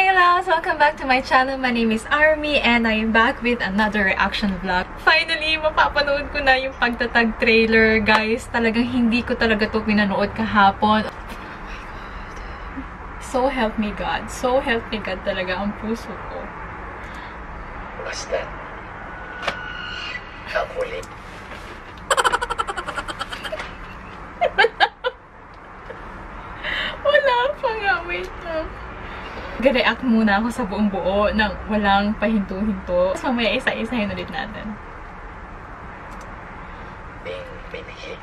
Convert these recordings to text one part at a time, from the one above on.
Hey loves! Welcome back to my channel. My name is Army and I am back with another reaction vlog. Finally, mapapanood ko na yung Pagtatag trailer, guys. Talagang hindi ko talaga to pinanood kahapon. Oh my God. So help me God. So help me God talaga ang puso ko. Basta. Kakulit. Wala pa nga. Wait lang. Nag-react muna ako sa buong buo nang walang pahinto-hinto. So, mamaya isa-isahin ulit natin. Bing, binigay.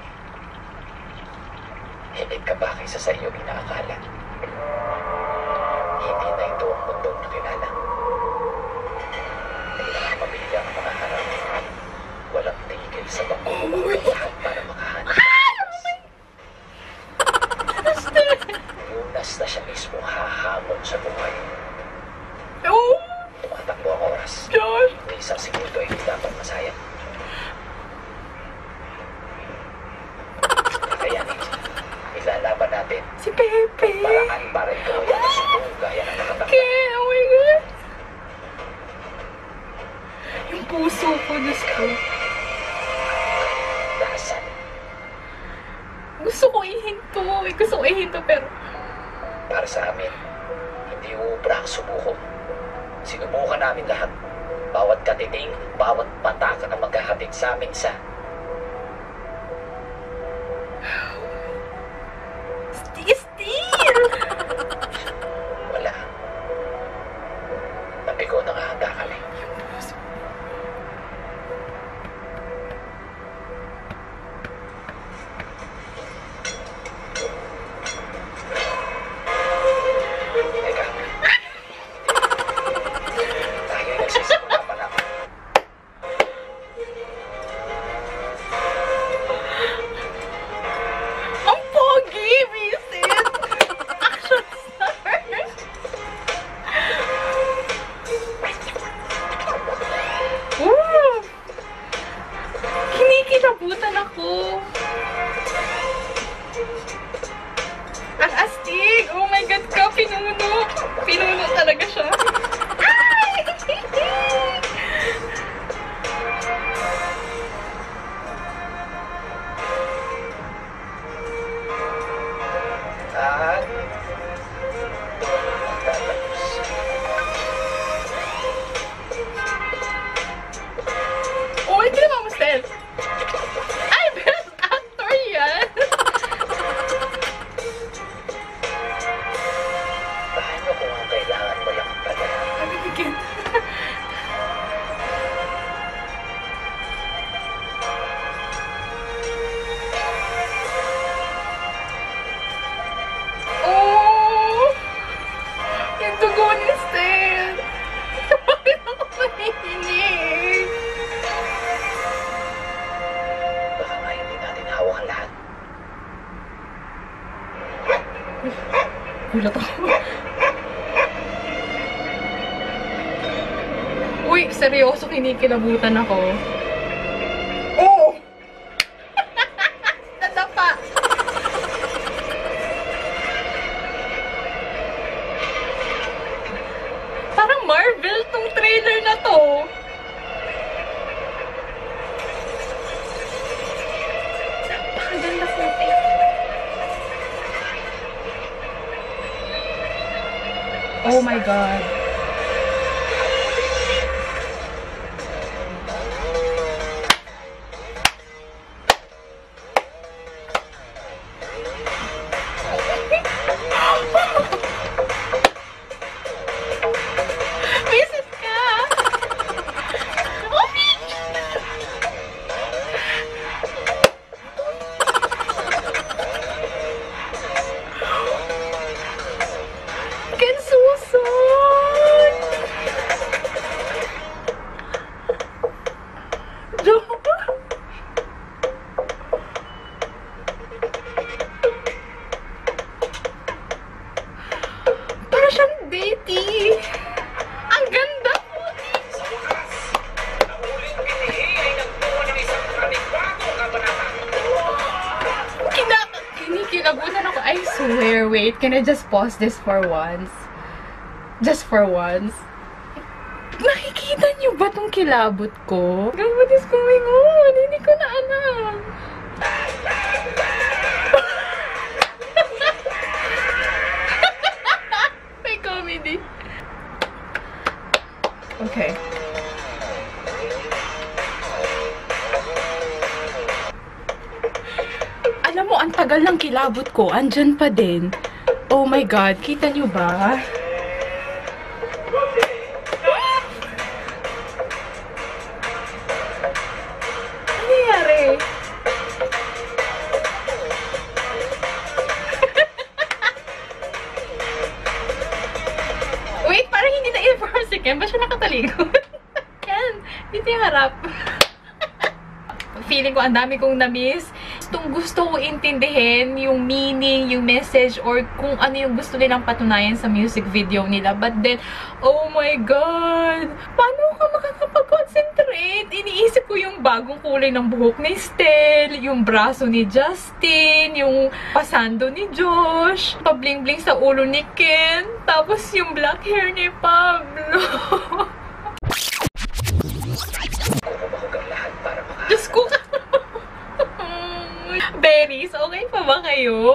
Hibig ka ba kaysa sa iyong inaakala? Hindi na ito ang mundong nakilala. Hindi nakapamilya ang mga harap. Walang tigil sa pagkukulong lahat para makahanap. Lunas na siya mismo hahamon sa buhay. Oh! Tumatakbo ang oras. Josh! May isang segundo ay dapat masayang. Kaya nito, ilalaban natin. Si Pepe! Paraan para ito ay ang subong gaya na nakatakbo. Ken! Oh my God! Yung puso ko, Diyos ko. Nasaan? Gusto ko ihinto. Gusto ko ihinto pero... Para sa amin, hindi ubra ang sumuko. Sinubukan namin lahat. Bawat katiting, bawat pataka na maghahatid sa amin sa... Still! Wala. Nabigo na kahanda kami. Uy, seryoso kinikilabutan ako. Oh! Nadapa! Parang Marvel tong trailer na to. Napakaganda po tayo. Oh my God. Mrs. Ka! Oh, bitch! Kensu! Kinabutan ako. I swear, wait. Can I just pause this for once? Just for once. Nakikita niyo ba tong kilabot ko? God, what is going on? Hindi ko na alam. May comedy. Okay. Alam mo, ang tagal ng kilabot ko. Andyan pa din. Oh my God, kita niyo ba? Ken, ba siya nakatalikod? Ken, dito yung harap. Feeling ko, ang dami kong na-miss. Itong gusto ko intindihin yung meaning, yung message, or kung ano yung gusto nilang patunayan sa music video nila. But then, oh my God! Paano ka makakapag-concentrate? Iniisip ko yung bagong kulay ng buhok ni Stell, yung braso ni Justin, yung pasando ni Josh, pabling-bling sa ulo ni Ken, tapos yung black hair ni Pablo. Diyos ko! Berries, okay pa ba kayo?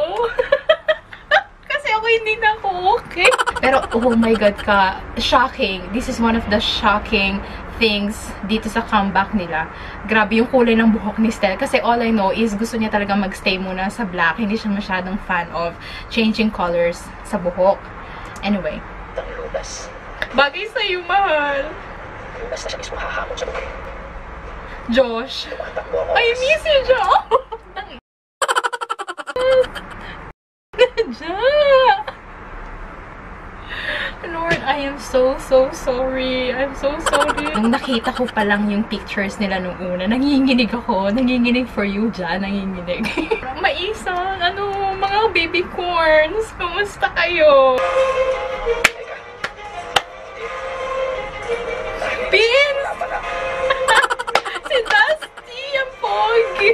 Kasi ako hindi na ako okay. Pero oh my God ka, shocking. This is one of the shocking things dito sa comeback nila. Grabe yung kulay ng buhok ni Stell. Kasi all I know is gusto niya talaga magstay muna sa black. Hindi siya masyadong fan of changing colors sa buhok. Anyway. Bagay sa'yo, mahal. Lumas na siya mismo hahamon sa buhok. Josh. I miss you, Josh. Lord, I am so sorry. I'm so sorry. Nung nakita ko pa lang yung pictures nila nung una, nanginginig ako. Nanginginig for you, Jan. Nanginginig. Maisang, ano, mga baby corns. Kumusta kayo? Pins! Si Dusty, ang pogi.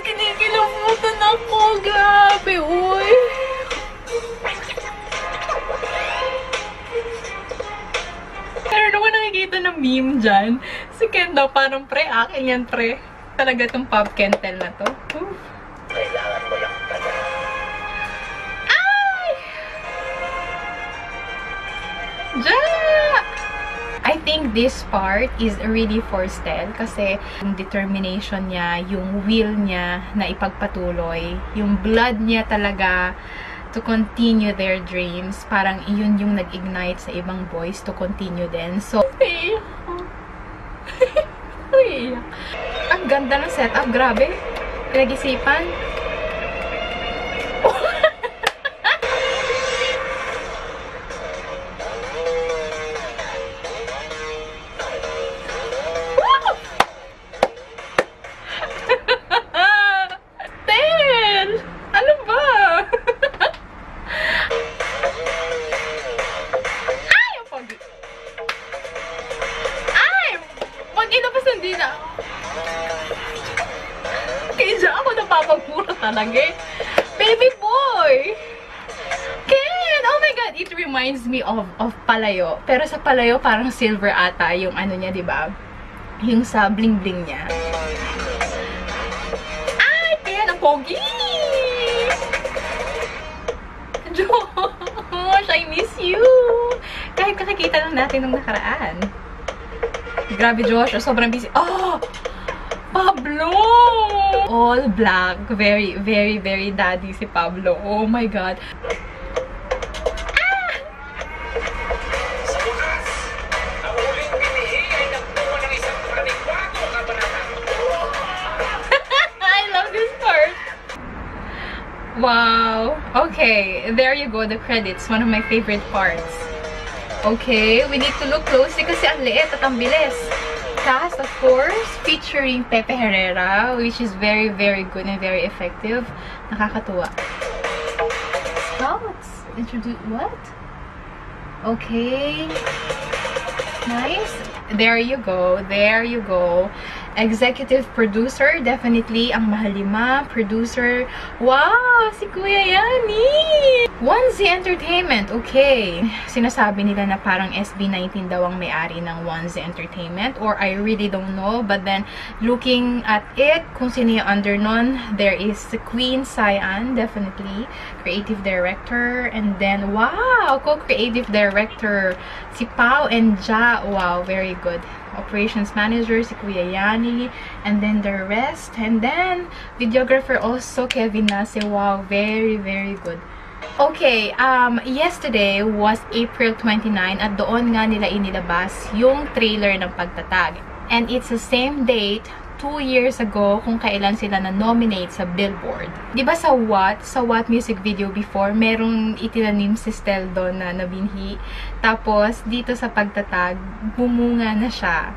Kinikilabutan ako. Grabe, uy. Pero naman nakikita ng meme dyan. Si Ken daw parang pre. Akin yan, pre. Talaga itong Pop Kentel na to. Oof. Kailangan mo yung taga. Ay! Dyan! I think this part is really for Stell kasi yung determination niya, yung will niya na ipagpatuloy, yung blood niya talaga to continue their dreams. Parang iyon yung nag-ignite sa ibang boys to continue din. So, ang ganda ng setup, grabe. Pinag-isipan. Talaga. Baby boy! Ken! Oh my God! It reminds me of palayo. Pero sa palayo, parang silver ata yung ano niya, diba? Yung sa bling-bling niya. Ay! Ken! Ang pogi! Josh! I miss you! Kahit kakikita lang natin nung nakaraan. Grabe, Josh. Sobrang busy. Oh! Pablo! All black. Very daddy si Pablo. Oh my God. Ah! Sa bukas, ang huling binihi ay nagtuwa ng isang panigwago kabanata. I love this part. Wow. Okay. There you go. The credits. One of my favorite parts. Okay. We need to look closely kasi ang liit at ang bilis. Cast, of course, featuring Pepe Herrera, which is very good and very effective. Nakakatuwa. Thoughts? Introduce what? Okay. Nice. There you go. Executive producer, definitely ang mahalima. Producer, wow! Si Kuya Yani! 1Z Entertainment, okay. Sinasabi nila na parang SB19 daw ang may-ari ng 1Z Entertainment, or I really don't know, but then looking at it, kung sino yung under nun, there is Queen Cyan, definitely, creative director, and then, wow! Co-creative director, si Pao and Ja, wow, very good. Operations manager, si Kuya Yani, and then the rest. And then, videographer also, Kevin Nase. Wow, very, very good. Okay, yesterday was April 29 at doon nga nila inilabas yung trailer ng Pagtatag. And it's the same date 2 years ago kung kailan sila na-nominate sa Billboard. Diba sa What music video before, merong itinanim si Stell doon na nabinhi. Tapos, dito sa Pagtatag, bumunga na siya.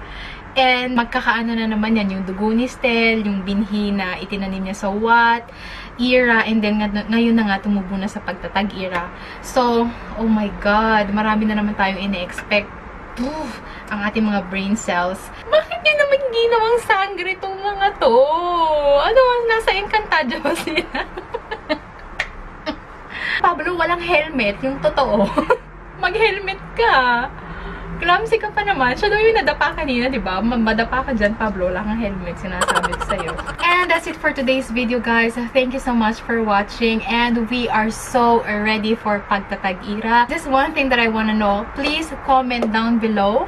And magkakaano na naman yan, yung dugo ni Stell, yung binhi na itinanim niya sa What era, and then ngayon na nga tumubo na sa Pagtatag era. So, oh my God, marami na naman tayong ina-expect. Oof, ang ating mga brain cells. Bakit nyo naman ginawang sangre itong mga to? Ano, nasa Encantado ba sila? Pablo, walang helmet. Yung totoo. Mag-helmet ka. Clumsy ka pa naman. Siya daw yung nadapa kanina, diba? Madapa ka dyan, Pablo. Walang helmet. Sinasabi ko sa'yo. And that's it for today's video, guys. Thank you so much for watching. And we are so ready for Pagtatag era. Just one thing that I wanna know. Please comment down below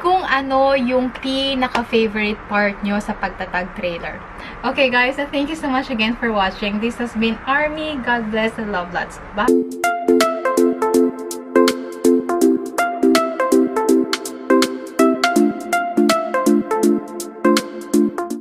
kung ano yung pinaka-favorite part nyo sa Pagtatag trailer. Okay, guys. Thank you so much again for watching. This has been Army. God bless and love lots. Bye!